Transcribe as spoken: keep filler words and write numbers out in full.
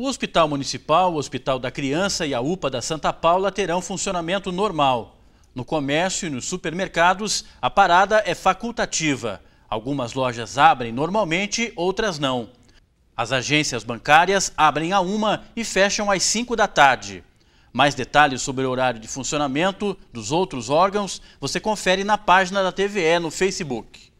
O Hospital Municipal, o Hospital da Criança e a UPA da Santa Paula terão funcionamento normal. No comércio e nos supermercados, a parada é facultativa. Algumas lojas abrem normalmente, outras não. As agências bancárias abrem à uma e fecham às cinco da tarde. Mais detalhes sobre o horário de funcionamento dos outros órgãos você confere na página da T V E no Facebook.